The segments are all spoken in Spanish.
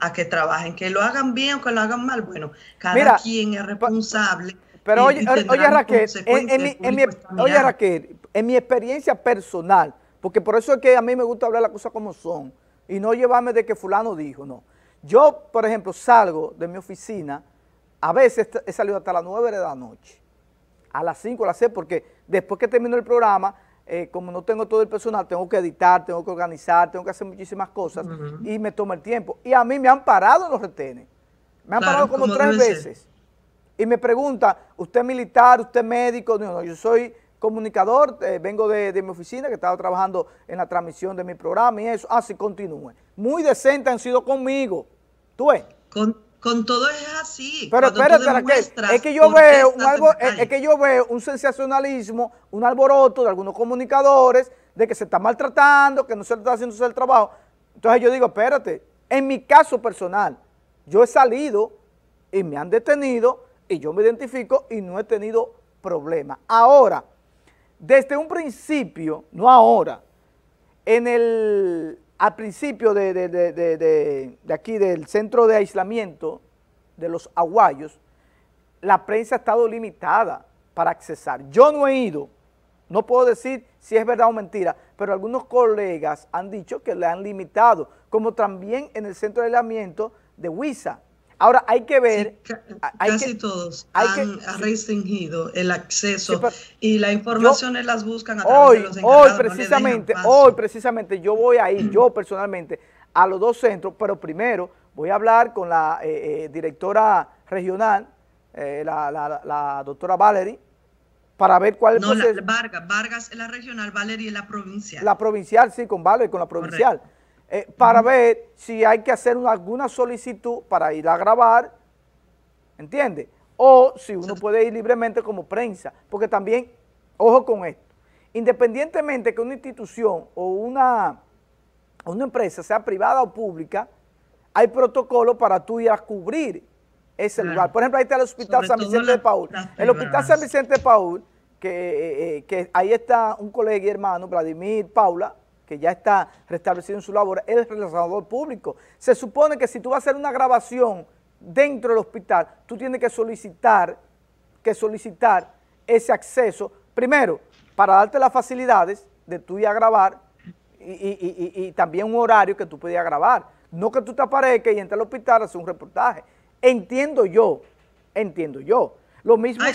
a que trabajen, que lo hagan bien o que lo hagan mal. Bueno, cada quien es responsable. Pero oye Raquel, en mi experiencia personal, porque por eso es que a mí me gusta hablar las cosas como son y no llevarme de que fulano dijo, no. Yo, por ejemplo, salgo de mi oficina, a veces he salido hasta las 9 de la noche, a las 5, a las 6, porque después que termino el programa, como no tengo todo el personal, tengo que editar, tengo que organizar, tengo que hacer muchísimas cosas y me toma el tiempo. Y a mí me han parado los retenes, me han parado como 3 veces. Y me preguntan, ¿usted es militar, usted es médico? No, no, yo soy comunicador, vengo de mi oficina, que estaba trabajando en la transmisión de mi programa y eso. Ah, sí, continúe. Muy decente han sido conmigo. ¿Tú ves? Con todo es así. Pero espérate, Raquel, es que yo veo un sensacionalismo, un alboroto de algunos comunicadores, de que se está maltratando, que no se está haciendo el trabajo. Entonces yo digo, espérate, en mi caso personal, yo he salido y me han detenido, y yo me identifico y no he tenido problema. Ahora, desde un principio, no ahora, al principio de aquí del centro de aislamiento de los aguayos, la prensa ha estado limitada para accesar. Yo no he ido, no puedo decir si es verdad o mentira, pero algunos colegas han dicho que le han limitado, como también en el centro de aislamiento de Huiza. Ahora hay que ver... Sí, casi todos han restringido el acceso y la información las buscan a través de los encargados. Hoy precisamente yo voy a ir, yo personalmente, a los dos centros, pero primero voy a hablar con la directora regional, la doctora Valerie, para ver cuál es el proceso. No, Vargas es la regional, Valerie es la provincial. La provincial, sí, con Valerie, con la provincial. Correcto. Para ver si hay que hacer alguna solicitud para ir a grabar, ¿entiendes? O si uno puede ir libremente como prensa, porque también, ojo con esto, independientemente que una institución o una empresa sea privada o pública, hay protocolo para tú ir a cubrir ese lugar. Por ejemplo, ahí está el Hospital San Vicente de Paúl. El Hospital San Vicente de Paúl, que ahí está un colega y hermano, Vladimir Paula, que ya está restablecido en su labor, el relacionador público. Se supone que si tú vas a hacer una grabación dentro del hospital, tú tienes que solicitar ese acceso, primero, para darte las facilidades de tú ir a grabar y también un horario que tú puedas grabar. No que tú te aparezcas y entres al hospital a hacer un reportaje. Entiendo yo, Lo mismo hay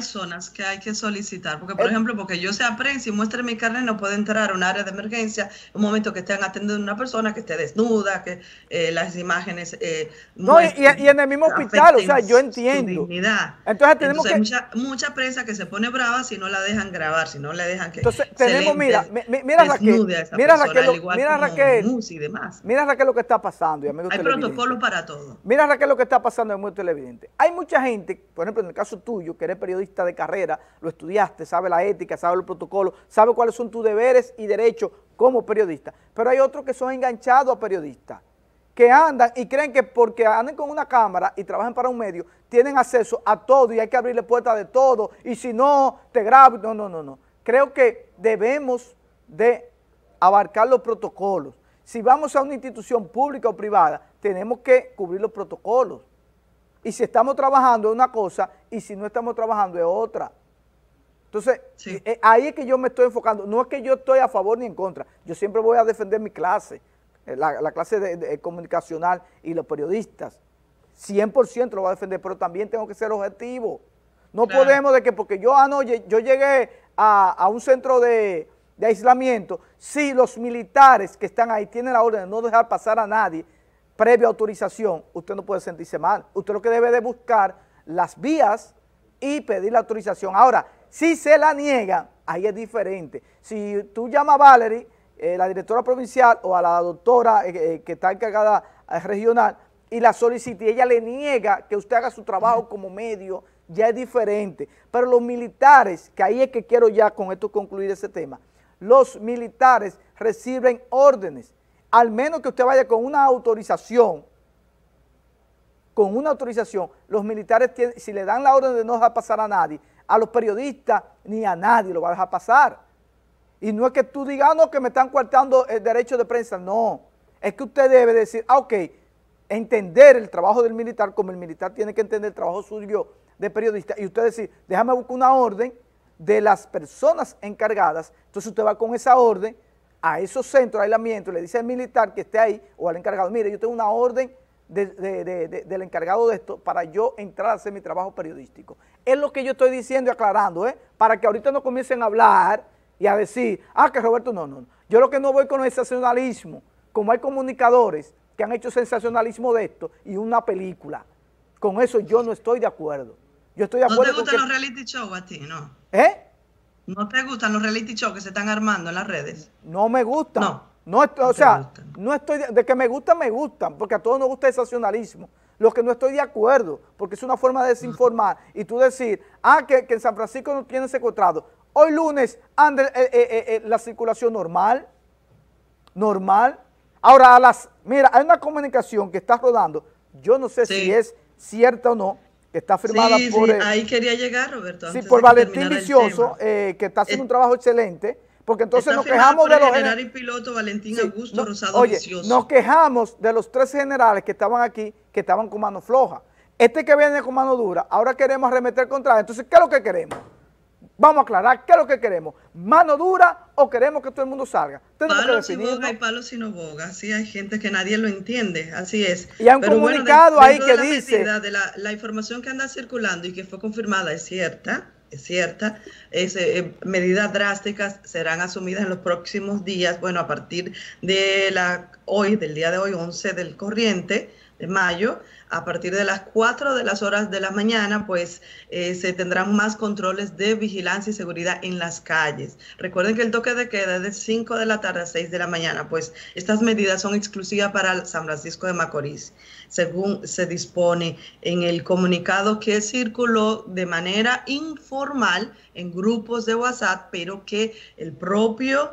zonas que hay que solicitar, porque por ejemplo, porque yo sea prensa y muestre mi carnet, no puedo entrar a un área de emergencia un momento que estén atendiendo a una persona que esté desnuda, que las imágenes y en el mismo hospital, o sea, yo entiendo. Entonces tenemos mucha prensa que se pone brava si no la dejan grabar, si no le dejan que mira Raquel lo que está pasando, amigos televidentes. Hay protocolos para todo. Mira Raquel lo que está pasando, amigos televidentes. Hay mucha gente, por ejemplo, en el caso tuyo, que eres periodista de carrera, lo estudiaste, sabe la ética, sabe el protocolo, sabe cuáles son tus deberes y derechos como periodista. Pero hay otros que son enganchados a periodistas, que andan y creen que porque andan con una cámara y trabajan para un medio, tienen acceso a todo y hay que abrirle puertas de todo, y si no, te grabo. No, no, no, no. Creo que debemos de abarcar los protocolos. Si vamos a una institución pública o privada, tenemos que cubrir los protocolos. Y si estamos trabajando es una cosa, y si no estamos trabajando es otra. Entonces, ahí es que yo me estoy enfocando. No es que yo estoy a favor ni en contra. Yo siempre voy a defender mi clase, la clase comunicacional y los periodistas. 100% lo voy a defender, pero también tengo que ser objetivo. No podemos de que porque yo llegué a un centro de aislamiento, si los militares que están ahí tienen la orden de no dejar pasar a nadie, previa autorización, usted no puede sentirse mal. Usted lo que debe de buscar las vías y pedir la autorización. Ahora, si se la niegan, ahí es diferente. Si tú llamas a Valerie, la directora provincial, o a la doctora que está encargada regional, y la solicita y ella le niega que usted haga su trabajo como medio, ya es diferente. Pero los militares, que ahí es que quiero ya con esto concluir ese tema, los militares reciben órdenes. Al menos que usted vaya con una autorización, los militares, si le dan la orden de no dejar pasar a nadie, a los periodistas ni a nadie lo va a dejar pasar. Y no es que tú digas, no, que me están coartando el derecho de prensa, no. Es que usted debe decir, ah, ok, entender el trabajo del militar como el militar tiene que entender el trabajo suyo de periodista, y usted decir, déjame buscar una orden de las personas encargadas. Entonces usted va con esa orden a esos centros de aislamiento, le dice al militar que esté ahí o al encargado, mire, yo tengo una orden del encargado de esto para yo entrar a hacer mi trabajo periodístico. Es lo que yo estoy diciendo y aclarando, para que ahorita no comiencen a hablar y a decir, ah, que Roberto, no. Yo lo que no voy con el sensacionalismo, como hay comunicadores que han hecho sensacionalismo de esto y una película. Con eso yo no estoy de acuerdo. Yo estoy de acuerdo. ¿No te gustan los reality shows a ti, no? ¿No te gustan los reality shows que se están armando en las redes? No me gustan. No, o sea, no estoy de que me gustan, porque a todos nos gusta el sensacionalismo. Lo que no estoy de acuerdo, porque es una forma de desinformar y tú decir, ah, que en San Francisco nos tienen secuestrado. Hoy lunes anda la circulación normal. Ahora, mira, hay una comunicación que está rodando, yo no sé si es cierta o no, que está firmada por... ahí quería llegar, Roberto. Antes por Valentín Vicioso, que está haciendo un trabajo excelente, porque entonces nos quejamos de los... general y piloto Valentín Augusto Rosado Vicioso. Nos quejamos de los 3 generales que estaban aquí, que estaban con mano floja. Este que viene con mano dura, ahora queremos arremeter contra él. Entonces, ¿qué es lo que queremos? Vamos a aclarar, ¿qué es lo que queremos? ¿Mano dura o queremos que todo el mundo salga? Palos y boga y palos y no boga. Así hay gente que nadie lo entiende, así es. Y hay un comunicado ahí que dice... La información que anda circulando y que fue confirmada es cierta, medidas drásticas serán asumidas en los próximos días, bueno, a partir de del día de hoy, 11 del corriente, de mayo, a partir de las 4:00 de la mañana, pues se tendrán más controles de vigilancia y seguridad en las calles. Recuerden que el toque de queda es de 5:00 de la tarde a 6:00 de la mañana, pues estas medidas son exclusivas para San Francisco de Macorís, según se dispone en el comunicado que circuló de manera informal en grupos de WhatsApp, pero que el propio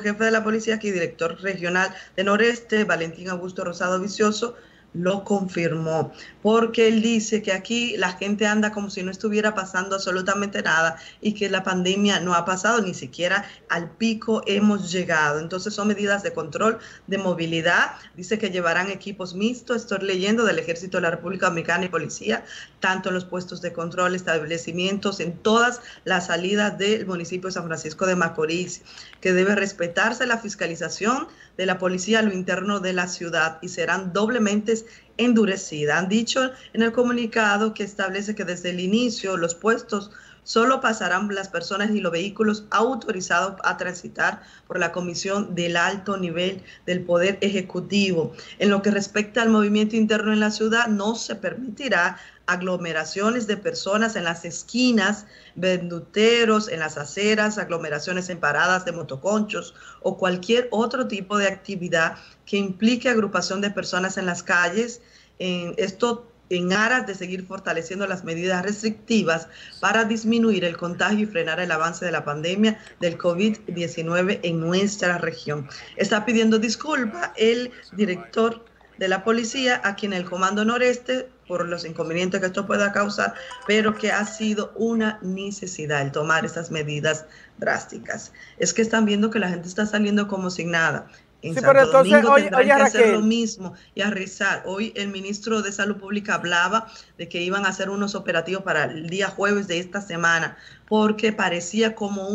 jefe de la policía aquí, director regional de Noreste, Valentín Augusto Rosado Vicioso, lo confirmó, porque él dice que aquí la gente anda como si no estuviera pasando absolutamente nada y que la pandemia no ha pasado, ni siquiera al pico hemos llegado. Entonces son medidas de control de movilidad, dice que llevarán equipos mixtos, estoy leyendo, del Ejército de la República Dominicana y Policía, tanto en los puestos de control, establecimientos, en todas las salidas del municipio de San Francisco de Macorís, que debe respetarse la fiscalización de la policía a lo interno de la ciudad y serán doblemente endurecidas. Han dicho en el comunicado que establece que desde el inicio los puestos solo pasarán las personas y los vehículos autorizados a transitar por la Comisión del Alto Nivel del Poder Ejecutivo. En lo que respecta al movimiento interno en la ciudad, no se permitirá aglomeraciones de personas en las esquinas, venduteros, en las aceras, aglomeraciones en paradas de motoconchos o cualquier otro tipo de actividad que implique agrupación de personas en las calles. Esto en aras de seguir fortaleciendo las medidas restrictivas para disminuir el contagio y frenar el avance de la pandemia del COVID-19 en nuestra región. Está pidiendo disculpas el director de la policía, aquí en el Comando Noreste, por los inconvenientes que esto pueda causar, pero que ha sido una necesidad el tomar estas medidas drásticas. Es que están viendo que la gente está saliendo como sin nada. En Santo Domingo tendrán que hacer lo mismo y arrasar. Hoy el ministro de Salud Pública hablaba de que iban a hacer unos operativos para el día jueves de esta semana, porque parecía como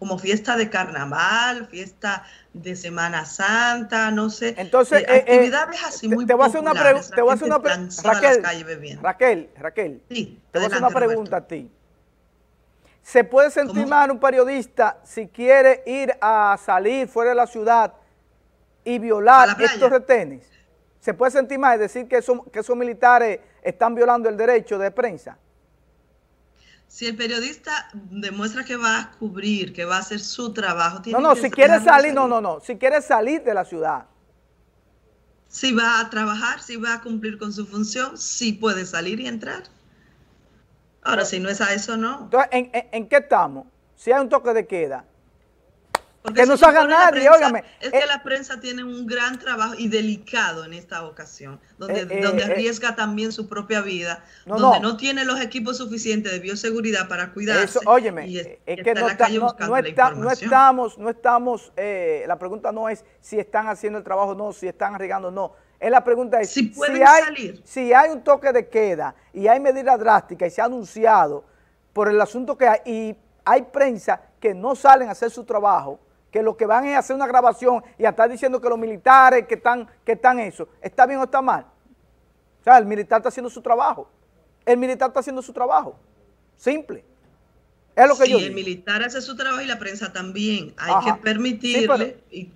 como fiesta de carnaval, fiesta de Semana Santa, no sé. Entonces, actividades así muy populares. Te voy a hacer una pregunta, Raquel. Sí, te voy a hacer una pregunta a ti. ¿Se puede sentir mal un periodista si quiere ir a salir fuera de la ciudad y violar estos retenes? ¿Se puede sentir mal decir que esos militares están violando el derecho de prensa? Si el periodista demuestra que va a cubrir, que va a hacer su trabajo... Si quiere salir de la ciudad. Si va a trabajar, si va a cumplir con su función, sí puede salir y entrar. Ahora, si no es a eso, no. Entonces, ¿en qué estamos? Si hay un toque de queda. Porque que no salga nadie, óigame. Es que la prensa tiene un gran trabajo y delicado en esta ocasión, donde arriesga también su propia vida, donde no tiene los equipos suficientes de bioseguridad para cuidarse. No estamos, la pregunta no es si están haciendo el trabajo o no, si están arriesgando o no. La pregunta es, si hay un toque de queda y hay medidas drásticas y se ha anunciado por el asunto que hay, y hay prensa que no salen a hacer su trabajo, que lo que van es hacer una grabación y a estar diciendo que los militares que están eso, ¿está bien o está mal? O sea, el militar está haciendo su trabajo. El militar está haciendo su trabajo. Simple. Es lo que yo digo. El militar hace su trabajo y la prensa también. Hay que permitirle. Sí, pero, y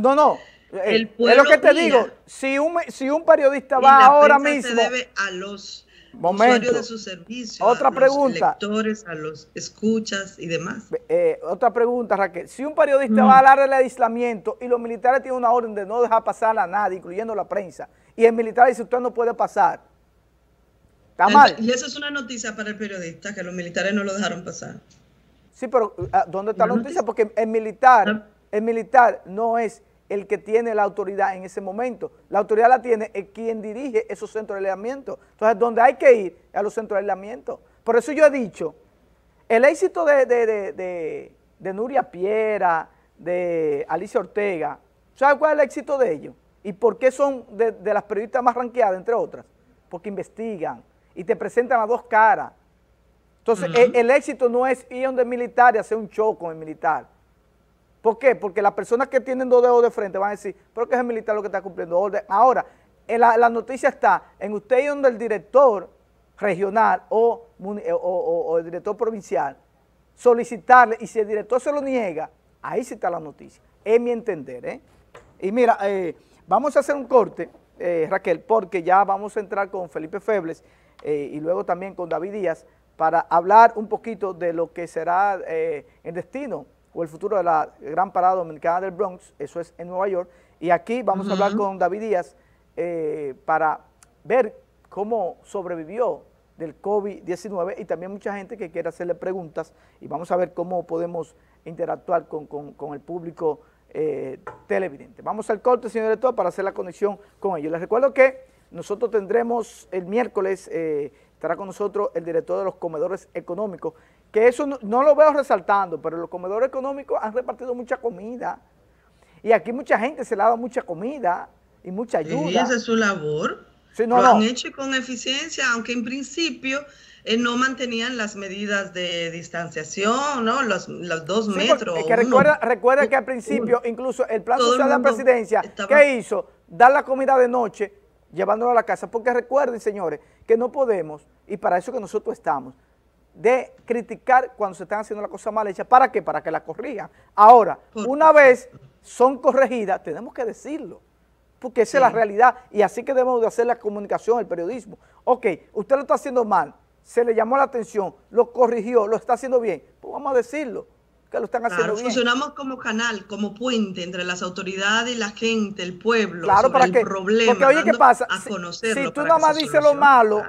bueno. No. Es lo que te digo. Si un periodista va ahora mismo. Se debe a los usuarios de su servicio. Otra pregunta. A los lectores, a los escuchas y demás. Otra pregunta, Raquel. Si un periodista va a hablar del aislamiento y los militares tienen una orden de no dejar pasar a nadie, incluyendo la prensa, y el militar dice: usted no puede pasar. Está mal. Y eso es una noticia para el periodista, que los militares no lo dejaron pasar. Sí, pero ¿dónde está la noticia? Porque el militar no es el que tiene la autoridad en ese momento. La autoridad la tiene quien dirige esos centros de aislamiento. Entonces, donde hay que ir es a los centros de aislamiento. Por eso yo he dicho, el éxito de Nuria Piera, de Alicia Ortega, ¿sabes cuál es el éxito de ellos? ¿Y por qué son de las periodistas más ranqueadas, entre otras? Porque investigan y te presentan a dos caras. Entonces, el éxito no es ir donde el militar y hacer un show con el militar. ¿Por qué? Porque las personas que tienen dos dedos de frente van a decir, pero que es el militar lo que está cumpliendo orden. Ahora, la noticia está en usted ir donde el director regional o el director provincial, solicitarle, y si el director se lo niega, ahí sí está la noticia. Es mi entender, ¿eh? Y mira, vamos a hacer un corte, Raquel, porque ya vamos a entrar con Felipe Febles y luego también con David Díaz para hablar un poquito de lo que será el destino o el futuro de la gran parada dominicana del Bronx, eso es en Nueva York, y aquí vamos a hablar con David Díaz para ver cómo sobrevivió del COVID-19 y también mucha gente que quiere hacerle preguntas y vamos a ver cómo podemos interactuar con el público televidente. Vamos al corte, señor director, para hacer la conexión con ellos. Les recuerdo que nosotros tendremos el miércoles, estará con nosotros el director de los comedores económicos, que eso no lo veo resaltando, pero los comedores económicos han repartido mucha comida y aquí mucha gente se le ha dado mucha comida y mucha ayuda. Sí, esa es su labor. Sí, no, lo han hecho con eficiencia, aunque en principio no mantenían las medidas de distanciación, ¿no? Los 2 metros. Es que recuerda que al principio, incluso el plan social de la presidencia, ¿qué hizo? Dar la comida de noche, llevándola a la casa. Porque recuerden, señores, que no podemos, y para eso que nosotros estamos, de criticar cuando se están haciendo las cosas mal hechas. ¿Para qué? Para que las corrijan. Ahora, una vez son corregidas, tenemos que decirlo. Porque esa es la realidad y así que debemos de hacer la comunicación, el periodismo. Ok, usted lo está haciendo mal, se le llamó la atención, lo corrigió, lo está haciendo bien, pues vamos a decirlo, que lo están haciendo bien. Funcionamos como canal, como puente entre las autoridades y la gente, el pueblo, sobre el problema. Porque oye, ¿qué pasa? Si tú nada más dices lo malo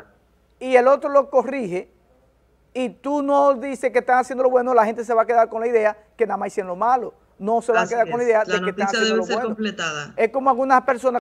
y el otro lo corrige y tú no dices que están haciendo lo bueno, la gente se va a quedar con la idea que nada más hicieron lo malo. No se van a quedar con la idea de que están haciendo lo bueno. Es como algunas personas